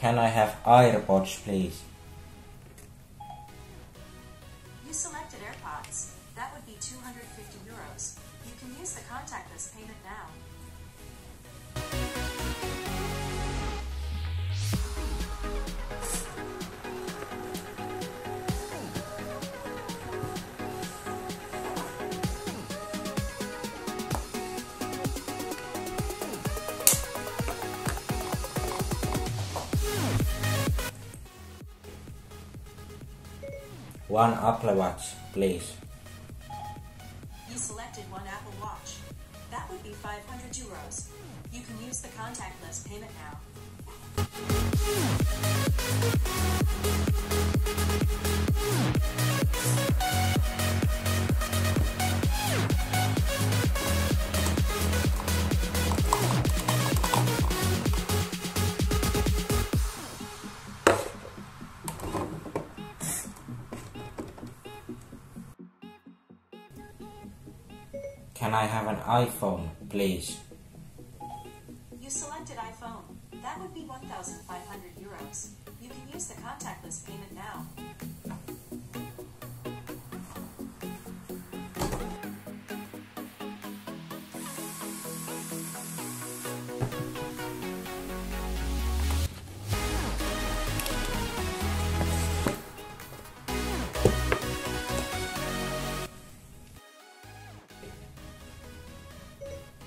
Can I have AirPods, please? You selected AirPods. That would be €250. You can use the contactless payment now. One Apple Watch, please. You selected one Apple Watch. That would be €500. You can use the contactless payment now. Can I have an iPhone, please? You selected iPhone. That would be €1,500. You can use the contactless payment now.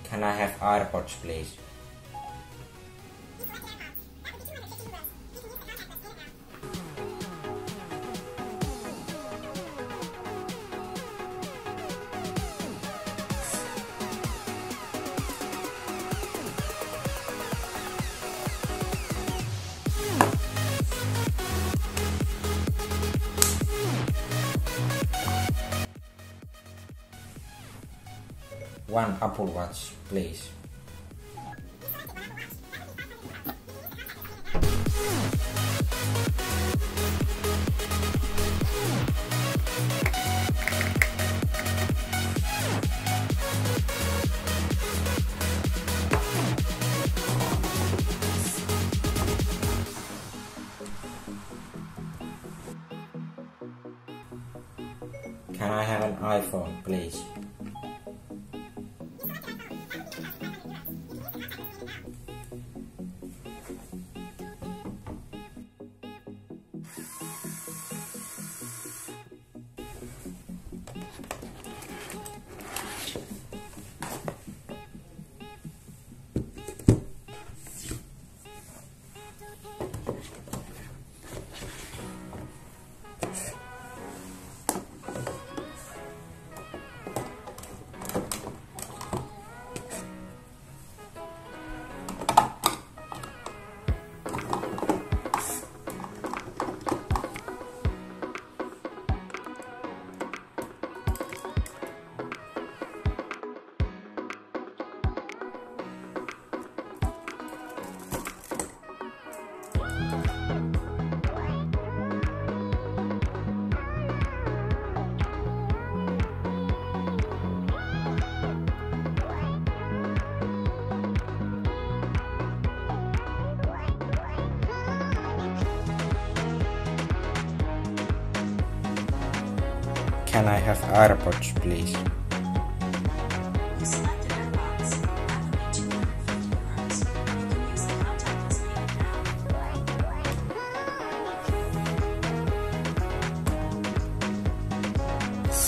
Can I have AirPods, please? One Apple Watch, please. Can I have an iPhone, please? Can I have AirPods, please? You selected AirPods. That would be €250.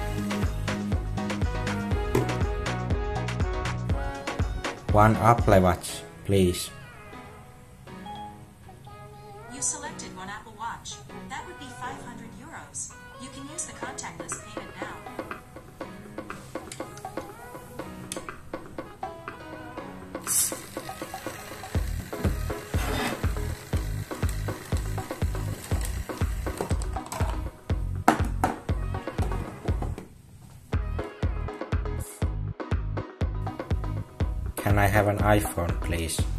You can use the contactless payment now. One Apple Watch, please. You selected one Apple Watch. That would be €500. You can use the contactless payment now. Can I have an iPhone, please?